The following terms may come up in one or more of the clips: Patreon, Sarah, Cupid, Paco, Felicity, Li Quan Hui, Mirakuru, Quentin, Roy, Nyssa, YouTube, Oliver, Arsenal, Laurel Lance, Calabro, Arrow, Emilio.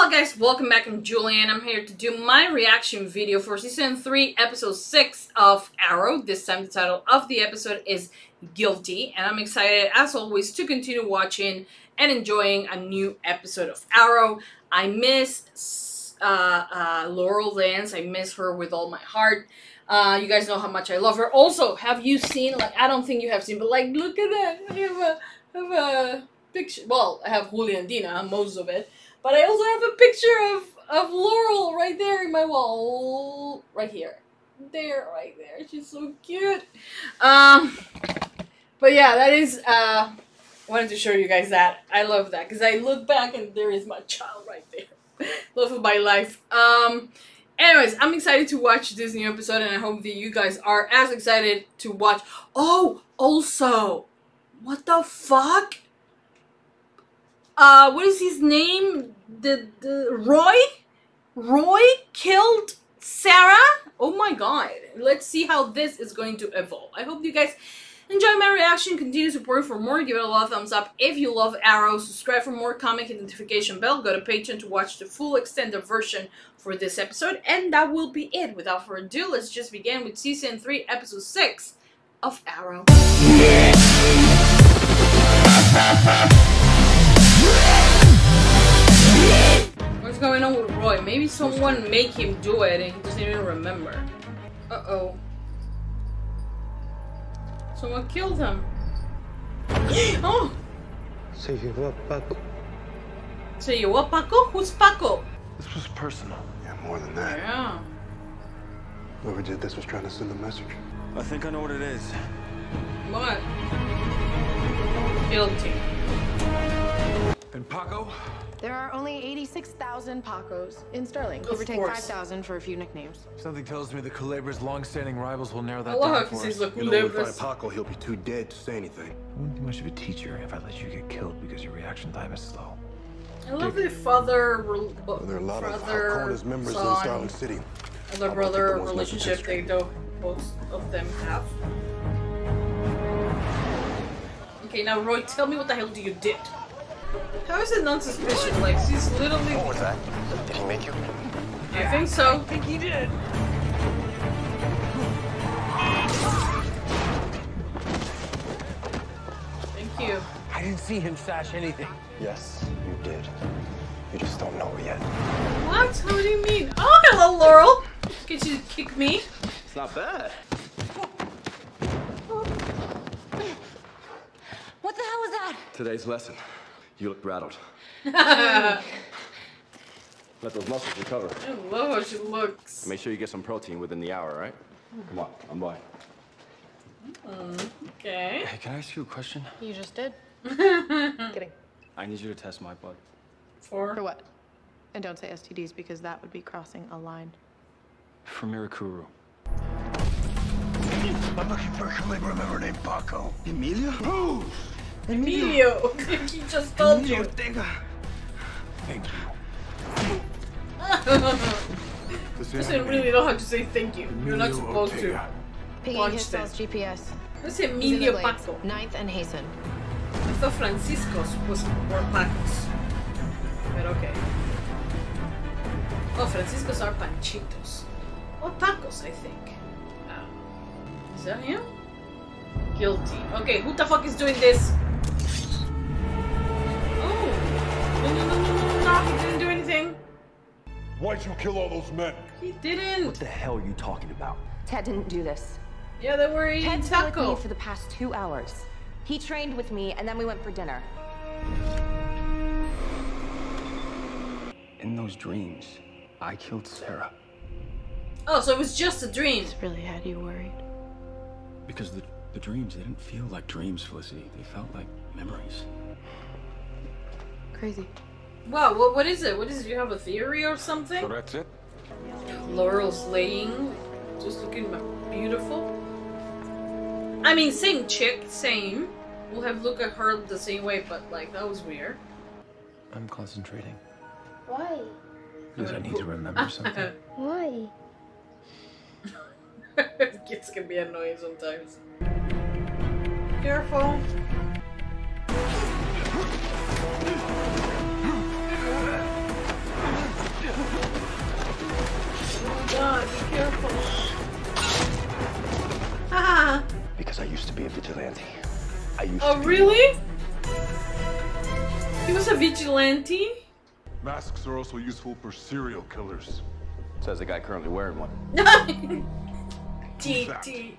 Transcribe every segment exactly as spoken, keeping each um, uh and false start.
Hello guys, welcome back. I'm Julian. I'm here to do my reaction video for season three episode six of Arrow. This time the title of the episode is Guilty, and I'm excited as always to continue watching and enjoying a new episode of Arrow. I miss uh, uh, Laurel Lance. I miss her with all my heart. Uh, you guys know how much I love her. Also, have you seen, like, I don't think you have seen, but like, look at that. I have a, I have a picture. Well, I have Julia and Dina, most of it. But I also have a picture of, of Laurel right there in my wall. Right here. There, right there. She's so cute. Um, but yeah, that is... Uh, I wanted to show you guys that. I love that. Because I look back and there is my child right there. Love of my life. Um, anyways, I'm excited to watch this new episode. And I hope that you guys are as excited to watch. Oh, also. What the fuck? Uh, what is his name? The, the Roy? Roy killed Sarah? Oh my god. Let's see how this is going to evolve. I hope you guys enjoy my reaction. Continue supporting for more. Give it a lot of thumbs up if you love Arrow. Subscribe for more. Comment, hit notification bell. Go to Patreon to watch the full extended version for this episode. And that will be it. Without further ado, let's just begin with season three, episode six of Arrow. What's going on with Roy? Maybe someone make him do it and he doesn't even remember. Uh-oh. Someone killed him. Oh! Say you what, Paco? Say you what, Paco? Who's Paco? This was personal. Yeah, more than that. Yeah. What we did, this was trying to send a message. I think I know what it is. What? Guilty. And Paco? There are only eighty-six thousand Pacos in Sterling. Give or take five thousand for a few nicknames. Something tells me the Calabra's long-standing rivals will narrow that I down for us. Like, you know, if I Paco, he'll be too dead to say anything. I wouldn't be much of a teacher if I let you get killed because your reaction time is slow. I love the father... Well, there are a lot brother, of Falcone's members son, in Sterling City. And the brother relationship they do, both of them have. Okay, now Roy, tell me what the hell do you did? How is it not suspicious? Like, she's literally... What was that? Did he make you? I think so. I think he did. Thank you. I didn't see him sash anything. Yes, you did. You just don't know it yet. What? What do you mean? Oh, hello, Laurel. Could you kick me? It's not bad. What the hell was that? Today's lesson. You look rattled. Let those muscles recover. I love how she looks. Make sure you get some protein within the hour, right? Come on, I'm by. Mm, okay. Hey, can I ask you a question? You just did. Kidding. I need you to test my blood. For? For what? And don't say S T Ds because that would be crossing a line. For Mirakuru. I'm looking for a Calabro member named Paco. Emilio? Who? Emilio, he just told Emilio, you. Thank you. Thank you. Listen, really know how to say thank you. Emilio, you're not supposed Ortega. To. Watch this. G P S. That's Emilio Paco. Ninth and Hazen. I thought Francisco's was more Pacos. But okay. Oh, Francisco's are Panchitos. Or Pacos, I think. Uh, is that him? Guilty. Okay, who the fuck is doing this? No, no, no, no, no, he didn't do anything. Why'd you kill all those men? He didn't. What the hell are you talking about? Ted didn't do this. Yeah, they were eating Ted's taco. Ted's been with me for the past two hours. He trained with me, and then we went for dinner. In those dreams, I killed Sarah. Oh, so it was just a dream. This really had you worried. Because the, the dreams, they didn't feel like dreams, Felicity. They felt like memories. Crazy. Wow, what, what is it? What is it? You have a theory or something? So that's it. Laurel's laying. Just looking beautiful. I mean, same chick, same. We'll have looked at her the same way, but like, that was weird. I'm concentrating. Why? Because I need to remember something. Why? Kids can be annoying sometimes. Careful. used oh, to. Oh, really? He was a vigilante? Masks are also useful for serial killers. Says the guy currently wearing one. T T.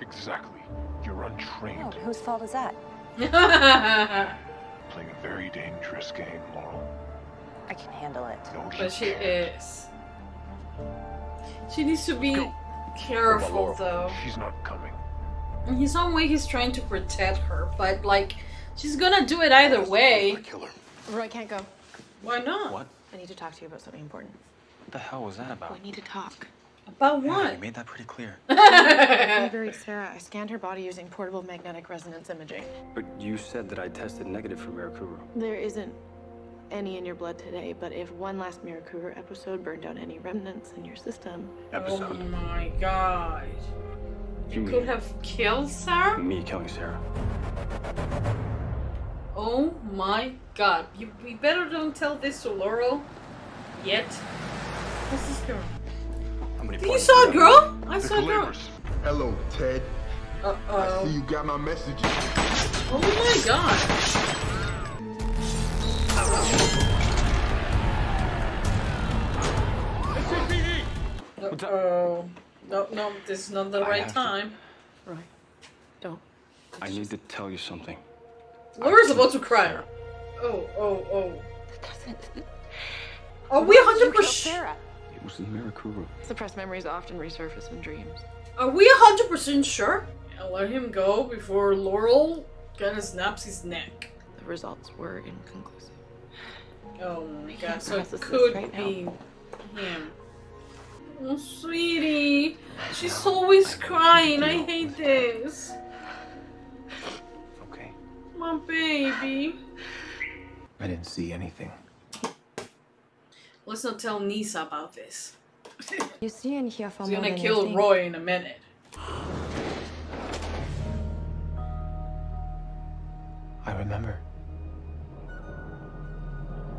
Exactly. You're untrained. Oh, whose fault is that? Playing a very dangerous game, Laurel. I can handle it. No, she but she can't. is. She needs to be Go. careful, Laurel, though. She's not coming. In his own way, he's trying to protect her, but like, she's gonna do it either way. Roy can't go. Why not? What? I need to talk to you about something important. What the hell was that about? We need to talk. About what? Yeah, you made that pretty clear. I buried Sarah. I scanned her body using portable magnetic resonance imaging. But you said that I tested negative for Mirakuru. There isn't any in your blood today, but if one last Mirakuru episode burned out any remnants in your system... Episode? Oh my god. You, you could have killed Sarah? Me killing Sarah. Oh my god. You, we better don't tell this to Laurel yet. What's this girl? You saw a girl? I saw a girl. Hello, Ted. Uh oh. I see you got my message. Oh my god. Uh oh. No, no, this is not the right time. Right. Don't. I need to tell you something. Laura's about to cry. Oh, oh, oh. That doesn't. Are we one hundred percent? It was in Mirakuru. Suppressed memories often resurface in dreams. Are we one hundred percent sure? Yeah, let him go before Laurel kinda snaps his neck. The results were inconclusive. Oh my god, so it could right be now. him. Oh, sweetie. She's always crying. I hate this. Okay. My baby. I didn't see anything. Let's not tell Nyssa about this. You see and hear from He's gonna kill anything. Roy in a minute. I remember.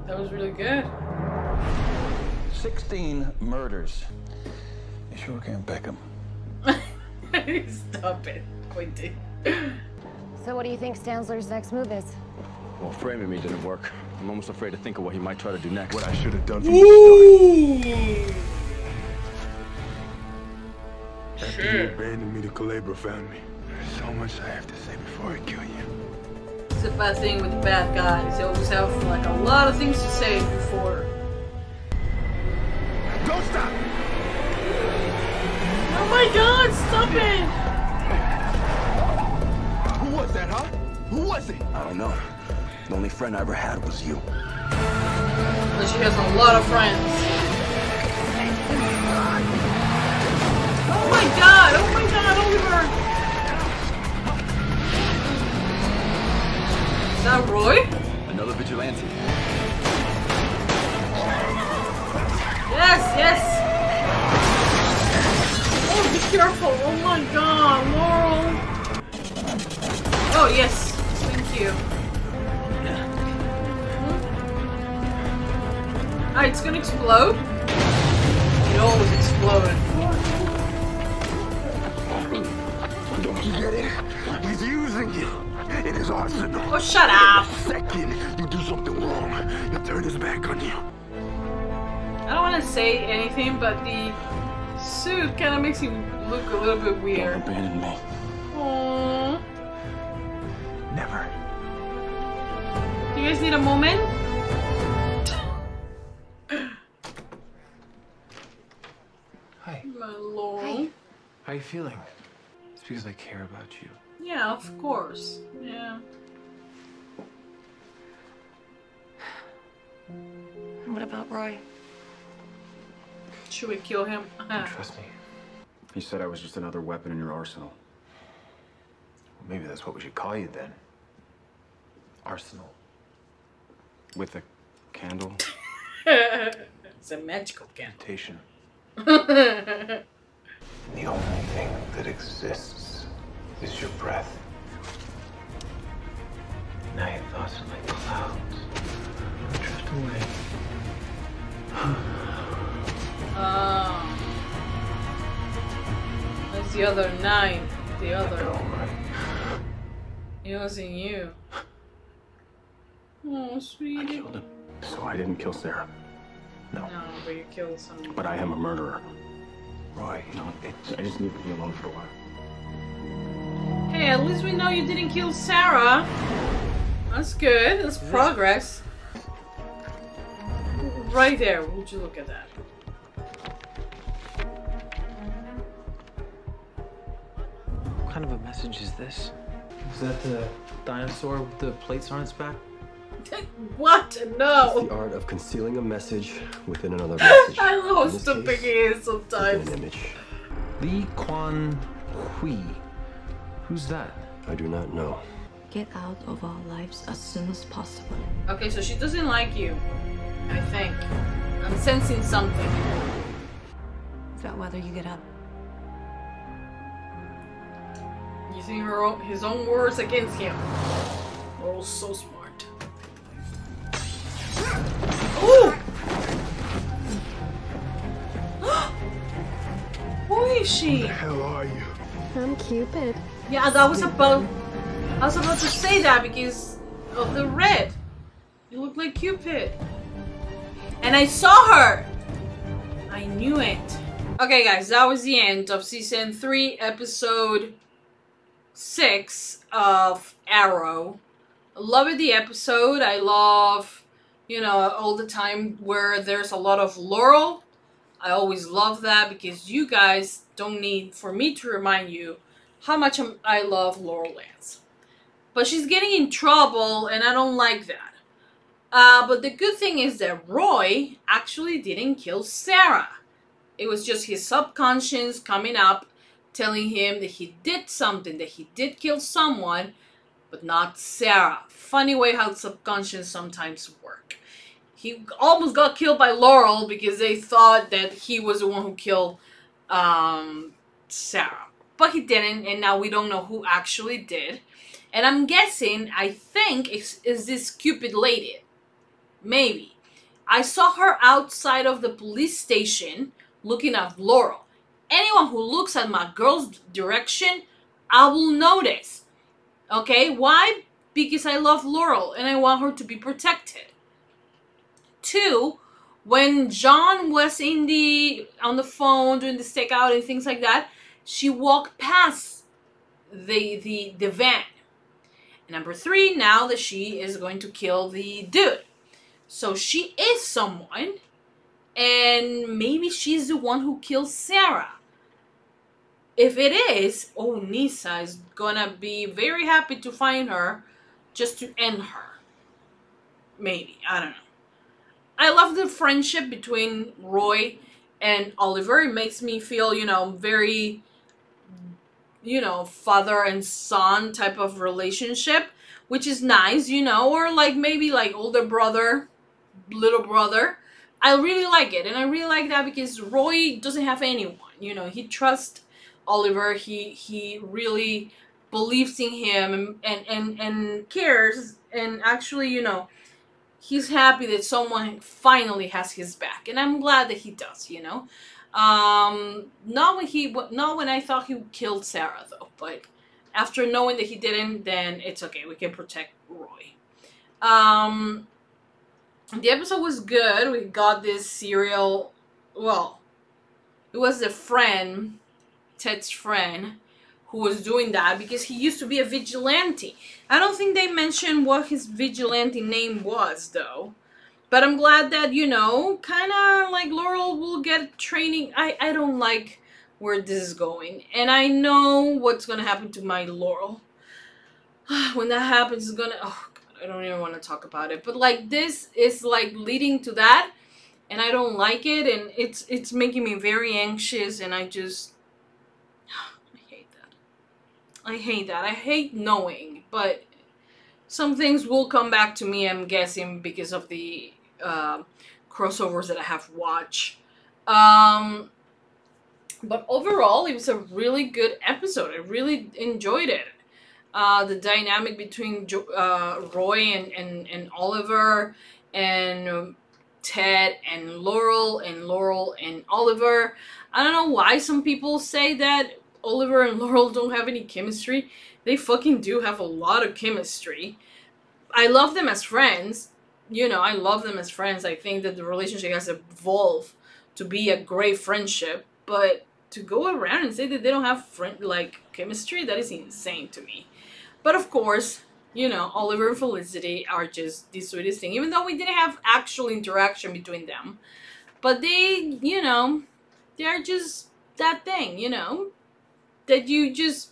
That was really good. Sixteen murders. You sure can't pick them. Stop it, Quentin. So what do you think Stansler's next move is? Well, framing me didn't work. I'm almost afraid to think of what he might try to do next. What I should have done from the start. After sure. you abandoned me, the Calabro found me. There's so much I have to say before I kill you. It's a bad thing with the bad guys. They always have like a lot of things to say before. Don't stop! Oh my god, stop it! Who was that, huh? Who was it? I don't know. The only friend I ever had was you. But she has a lot of friends. Oh my god! Oh my god, Oliver! Is that Roy? Another vigilante. Yes, yes! Oh, be careful! Oh my god, Laurel! Oh yes, thank you. Alright, it's gonna explode. It always exploded. Don't you get it? He's using it. It is Arsenal. Oh, shut up. The second you do something wrong, he'll turn his back on you. I don't want to say anything, but the suit kind of makes him look a little bit weird. Don't abandon me. Aww. Never. You guys need a moment? My Lord. Hi. How are you feeling? It's because I care about you. Yeah, of course. Yeah. What about Roy? Should we kill him? Don't trust me. He said I was just another weapon in your arsenal. Well, maybe that's what we should call you then. Arsenal. With a candle. It's a magical candle. The only thing that exists is your breath. Now your thoughts are like clouds. Drift away. Oh. That's the other nine. The other. All right. It wasn't you. Oh, sweetie. I killed him. So I didn't kill Sarah. No. No, but you killed someone. But I am a murderer. Roy, you know, it, I just need to be alone for a while. Hey, at least we know you didn't kill Sarah. That's good. That's progress. Right there. Would you look at that? What kind of a message is this? Is that the dinosaur with the plates on its back? What? No. It's the art of concealing a message within another message. I love how stupid he is sometimes. An image. Li Quan Hui. Who's that? I do not know. Get out of our lives as soon as possible. Okay, so she doesn't like you. I think. I'm sensing something. Is that whether you get up? Using her own, his own words against him. Laurel's so smart. Ooh! Who is she? Who the hell are you? I'm Cupid. Yeah, that was about. I was about to say that because of the red. You look like Cupid. And I saw her! I knew it. Okay guys, that was the end of season three, episode six of Arrow. I loved the episode. I love, you know, all the time where there's a lot of Laurel. I always love that because you guys don't need for me to remind you how much I love Laurel Lance. But she's getting in trouble and I don't like that. Uh, but the good thing is that Roy actually didn't kill Sarah. It was just his subconscious coming up, telling him that he did something, that he did kill someone, but not Sarah. Funny way how subconscious sometimes work. He almost got killed by Laurel because they thought that he was the one who killed um, Sarah. But he didn't, and now we don't know who actually did. And I'm guessing, I think, is, is this Cupid lady. Maybe. I saw her outside of the police station looking at Laurel. Anyone who looks at my girl's direction, I will notice. Okay? Why? Because I love Laurel and I want her to be protected. Two, when John was in the on the phone doing the stakeout and things like that, she walked past the the, the van. Number three, now that she is going to kill the dude. So she is someone, and maybe she's the one who kills Sarah. If it is, oh, Nyssa is gonna be very happy to find her just to end her. Maybe, I don't know. I love the friendship between Roy and Oliver. It makes me feel, you know, very, you know, father and son type of relationship, which is nice, you know, or like maybe like older brother, little brother. I really like it, and I really like that because Roy doesn't have anyone, you know, he trusts Oliver, he he really believes in him and, and, and, and cares, and actually, you know, he's happy that someone finally has his back, and I'm glad that he does, you know. Um, not when he, not when I thought he killed Sarah though, but after knowing that he didn't, then it's okay. We can protect Roy. Um, the episode was good. We got this serial, well, it was the friend, Ted's friend, who was doing that because he used to be a vigilante. I don't think they mentioned what his vigilante name was though. But I'm glad that, you know, kind of like Laurel will get training. I, I don't like where this is going. And I know what's going to happen to my Laurel. When that happens, it's going to... Oh, God, I don't even want to talk about it. But, like, this is, like, leading to that. And I don't like it. And it's, it's making me very anxious. And I just... I hate that. I hate that. I hate knowing. But some things will come back to me, I'm guessing, because of the... Uh, crossovers that I have watched. Um, but overall, it was a really good episode. I really enjoyed it. Uh, the dynamic between jo uh, Roy and, and, and Oliver, and um, Ted and Laurel, and Laurel and Oliver. I don't know why some people say that Oliver and Laurel don't have any chemistry, they fucking do have a lot of chemistry. I love them as friends, you know, I love them as friends. I think that the relationship has evolved to be a great friendship, but to go around and say that they don't have friend like chemistry, that is insane to me. But of course, you know, Oliver and Felicity are just the sweetest thing, even though we didn't have actual interaction between them. But they, you know, they're just that thing, you know, that you just,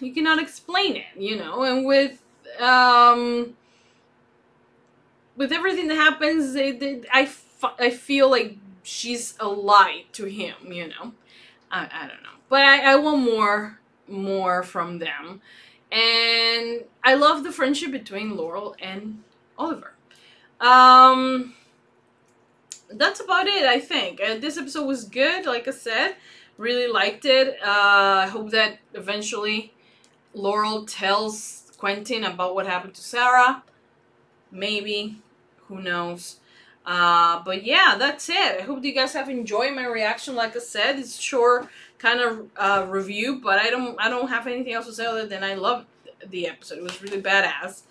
you cannot explain it, you know. And with um with everything that happens, they, they, I, f I feel like she's a lie to him, you know. I, I don't know, but I, I want more more from them. And I love the friendship between Laurel and Oliver. Um that's about it, I think. Uh, this episode was good, like I said, really liked it. uh I hope that eventually Laurel tells Quentin about what happened to Sarah. Maybe, who knows. Uh, but yeah, that's it. I hope you guys have enjoyed my reaction. Like I said, it's sure kind of uh, review, but I don't I don't have anything else to say other than I loved the episode. It was really badass.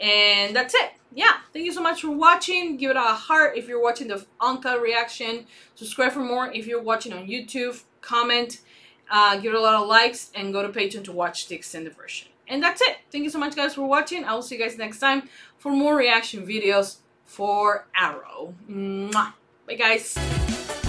And that's it. Yeah, thank you so much for watching. Give it a heart if you're watching the Anka reaction. Subscribe for more if you're watching on YouTube. Comment. Uh, give it a lot of likes and go to Patreon to watch the extended version. And that's it. Thank you so much, guys, for watching. I will see you guys next time for more reaction videos for Arrow. Mwah. Bye, guys.